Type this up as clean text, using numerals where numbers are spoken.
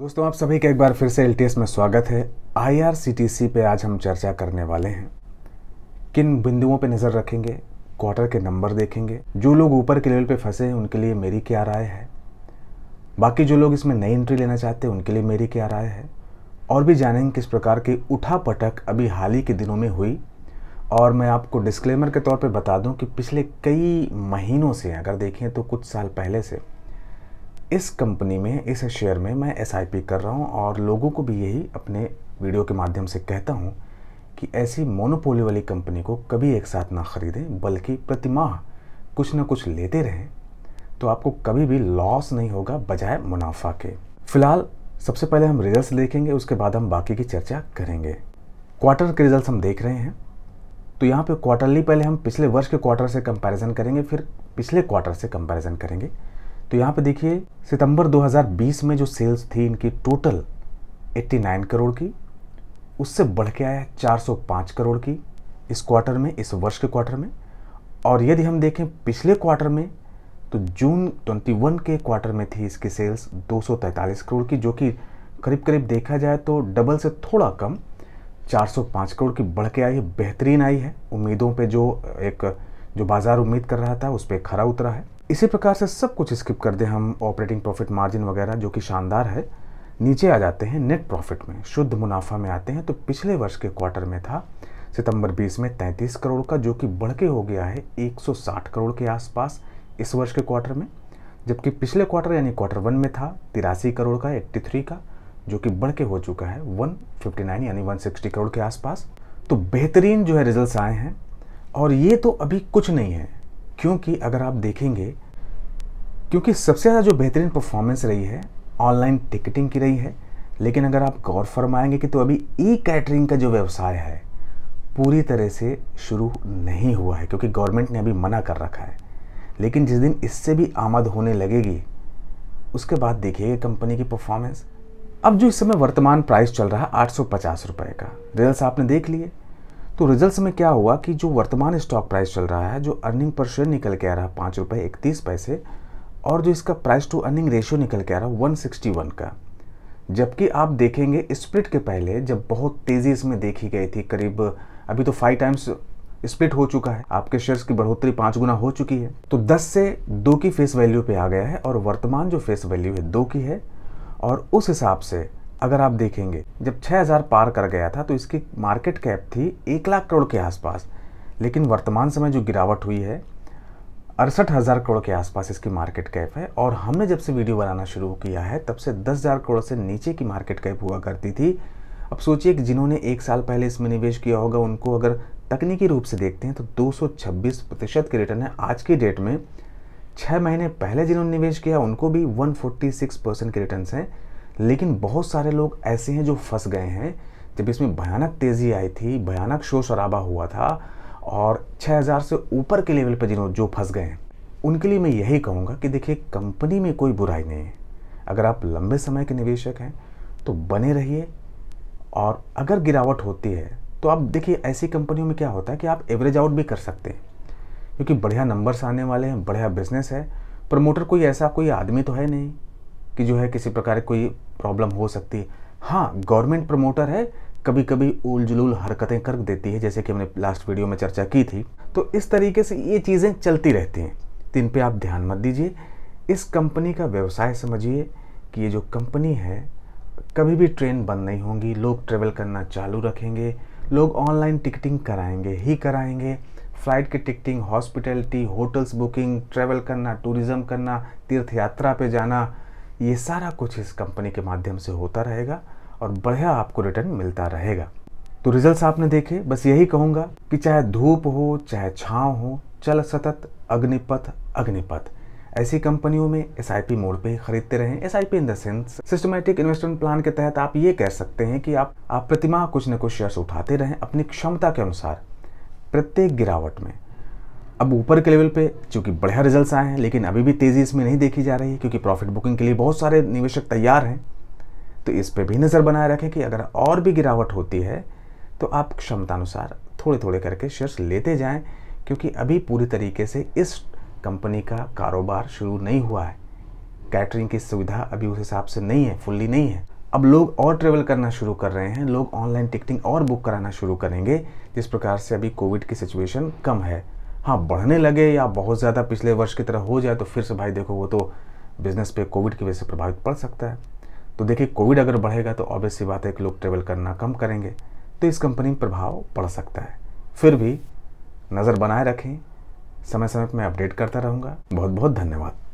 दोस्तों आप सभी का एक बार फिर से एलटीएस में स्वागत है। आईआरसीटीसी पे आज हम चर्चा करने वाले हैं। किन बिंदुओं पे नज़र रखेंगे, क्वार्टर के नंबर देखेंगे। जो लोग ऊपर के लेवल पे फंसे हैं उनके लिए मेरी क्या राय है, बाकी जो लोग इसमें नई एंट्री लेना चाहते हैं उनके लिए मेरी क्या राय है, और भी जानेंगे किस प्रकार की उठापटक अभी हाल ही के दिनों में हुई। और मैं आपको डिस्क्लेमर के तौर पर बता दूँ कि पिछले कई महीनों से, अगर देखें तो कुछ साल पहले से, इस कंपनी में, इस शेयर में मैं SIP कर रहा हूं और लोगों को भी यही अपने वीडियो के माध्यम से कहता हूं कि ऐसी मोनोपोली वाली कंपनी को कभी एक साथ ना ख़रीदें, बल्कि प्रतिमाह कुछ ना कुछ लेते रहें तो आपको कभी भी लॉस नहीं होगा बजाय मुनाफा के। फिलहाल सबसे पहले हम रिजल्ट्स देखेंगे, उसके बाद हम बाकी की चर्चा करेंगे। क्वार्टर के रिजल्ट हम देख रहे हैं तो यहाँ पर क्वार्टरली पहले हम पिछले वर्ष के क्वार्टर से कंपेरिजन करेंगे, फिर पिछले क्वार्टर से कंपेरिजन करेंगे। तो यहाँ पे देखिए सितंबर 2020 में जो सेल्स थी इनकी टोटल 89 करोड़ की, उससे बढ़ के आया 405 करोड़ की इस क्वार्टर में, इस वर्ष के क्वार्टर में। और यदि हम देखें पिछले क्वार्टर में तो जून 21 के क्वार्टर में थी इसकी सेल्स 243 करोड़ की, जो कि करीब करीब देखा जाए तो डबल से थोड़ा कम 405 करोड़ की बढ़ के आई है। बेहतरीन आई है, उम्मीदों पर जो बाज़ार उम्मीद कर रहा था उस पर खरा उतरा है। इसी प्रकार से सब कुछ स्किप कर दें हम, ऑपरेटिंग प्रॉफिट मार्जिन वगैरह जो कि शानदार है, नीचे आ जाते हैं नेट प्रॉफिट में, शुद्ध मुनाफा में आते हैं। तो पिछले वर्ष के क्वार्टर में था सितंबर 20 में 33 करोड़ का, जो कि बढ़ के हो गया है 160 करोड़ के आसपास इस वर्ष के क्वार्टर में। जबकि पिछले क्वार्टर यानी क्वार्टर वन में था 83 करोड़ का, 83 का, जो कि बढ़ के हो चुका है 159 यानी 160 करोड़ के आसपास। तो बेहतरीन जो है रिजल्ट आए हैं। और ये तो अभी कुछ नहीं है, क्योंकि अगर आप देखेंगे, क्योंकि सबसे ज़्यादा जो बेहतरीन परफॉर्मेंस रही है ऑनलाइन टिकटिंग की रही है। लेकिन अगर आप गौर फरमाएंगे कि तो अभी ई कैटरिंग का जो व्यवसाय है पूरी तरह से शुरू नहीं हुआ है, क्योंकि गवर्नमेंट ने अभी मना कर रखा है। लेकिन जिस दिन इससे भी आमद होने लगेगी उसके बाद देखिएगा कंपनी की परफॉर्मेंस। अब जो इस समय वर्तमान प्राइस चल रहा है 850 रुपये का, रिजल्ट आपने देख लिए। तो रिजल्ट्स में क्या हुआ कि जो वर्तमान स्टॉक प्राइस चल रहा है, जो अर्निंग पर शेयर निकल के आ रहा है 5 रुपये 31 पैसे, और जो इसका प्राइस टू अर्निंग रेशियो निकल के आ रहा है 161 का। जबकि आप देखेंगे स्प्लिट के पहले जब बहुत तेज़ी इसमें देखी गई थी, करीब अभी तो 5 टाइम्स स्प्लिट हो चुका है, आपके शेयर्स की बढ़ोतरी 5 गुना हो चुकी है। तो 10 से 2 की फेस वैल्यू पर आ गया है और वर्तमान जो फेस वैल्यू है 2 की है। और उस हिसाब से अगर आप देखेंगे जब 6000 पार कर गया था तो इसकी मार्केट कैप थी 1 लाख करोड़ के आसपास, लेकिन वर्तमान समय जो गिरावट हुई है 68,000 करोड़ के आसपास इसकी मार्केट कैप है। और हमने जब से वीडियो बनाना शुरू किया है तब से 10,000 करोड़ से नीचे की मार्केट कैप हुआ करती थी। अब सोचिए कि जिन्होंने 1 साल पहले इसमें निवेश किया होगा उनको अगर तकनीकी रूप से देखते हैं तो 226% के रिटर्न है आज की डेट में। 6 महीने पहले जिन्होंने निवेश किया उनको भी 146% के रिटर्न हैं। लेकिन बहुत सारे लोग ऐसे हैं जो फंस गए हैं जब इसमें भयानक तेज़ी आई थी, भयानक शोर शराबा हुआ था, और 6000 से ऊपर के लेवल पर जिन्होंने जो फंस गए हैं उनके लिए मैं यही कहूँगा कि देखिए कंपनी में कोई बुराई नहीं है। अगर आप लंबे समय के निवेशक हैं तो बने रहिए, और अगर गिरावट होती है तो आप देखिए ऐसी कंपनियों में क्या होता है कि आप एवरेज आउट भी कर सकते हैं, क्योंकि बढ़िया नंबर्स आने वाले हैं, बढ़िया बिजनेस है। प्रमोटर कोई ऐसा कोई आदमी तो है नहीं कि जो है किसी प्रकार कोई प्रॉब्लम हो सकती है। हाँ, गवर्नमेंट प्रमोटर है, कभी कभी उल जुलूल हरकतें कर देती है, जैसे कि हमने लास्ट वीडियो में चर्चा की थी। तो इस तरीके से ये चीज़ें चलती रहती हैं, तो इन पे आप ध्यान मत दीजिए। इस कंपनी का व्यवसाय समझिए कि ये जो कंपनी है कभी भी ट्रेन बंद नहीं होंगी, लोग ट्रेवल करना चालू रखेंगे, लोग ऑनलाइन टिकटिंग कराएंगे ही कराएंगे। फ्लाइट की ticketing, hospitality, hotels booking, travel करना, टूरिज़म करना, तीर्थ यात्रा पर जाना, ये सारा कुछ इस कंपनी के माध्यम से होता रहेगा और बढ़िया आपको रिटर्न मिलता रहेगा। तो रिजल्ट्स आपने देखे, बस यही कहूँगा कि चाहे धूप हो चाहे छाँव हो, चल सतत अग्निपथ अग्निपथ। ऐसी कंपनियों में SIP मोड पे ही खरीदते रहें। SIP in the sense systematic investment plan के तहत आप ये कह सकते हैं कि आप प्रतिमाह कुछ न कुछ शेयर्स उठाते रहें अपनी क्षमता के अनुसार प्रत्येक गिरावट में। अब ऊपर के लेवल पे चूँकि बढ़िया रिजल्ट्स आए हैं, लेकिन अभी भी तेज़ी इसमें नहीं देखी जा रही है, क्योंकि प्रॉफिट बुकिंग के लिए बहुत सारे निवेशक तैयार हैं। तो इस पे भी नज़र बनाए रखें कि अगर और भी गिरावट होती है तो आप क्षमतानुसार थोड़े थोड़े करके शेयर्स लेते जाएं, क्योंकि अभी पूरी तरीके से इस कंपनी का कारोबार शुरू नहीं हुआ है। कैटरिंग की सुविधा अभी उस हिसाब से नहीं है, फुल्ली नहीं है। अब लोग और ट्रेवल करना शुरू कर रहे हैं, लोग ऑनलाइन टिकटिंग और बुक कराना शुरू करेंगे, जिस प्रकार से अभी कोविड की सिचुएशन कम है। हाँ, बढ़ने लगे या बहुत ज़्यादा पिछले वर्ष की तरह हो जाए तो फिर से भाई देखो वो तो बिज़नेस पे कोविड की वजह से प्रभावित पड़ सकता है। तो देखिए, कोविड अगर बढ़ेगा तो ऑब्वियस सी बात है कि लोग ट्रेवल करना कम करेंगे, तो इस कंपनी में प्रभाव पड़ सकता है। फिर भी नज़र बनाए रखें, समय समय पर मैं अपडेट करता रहूँगा। बहुत बहुत धन्यवाद।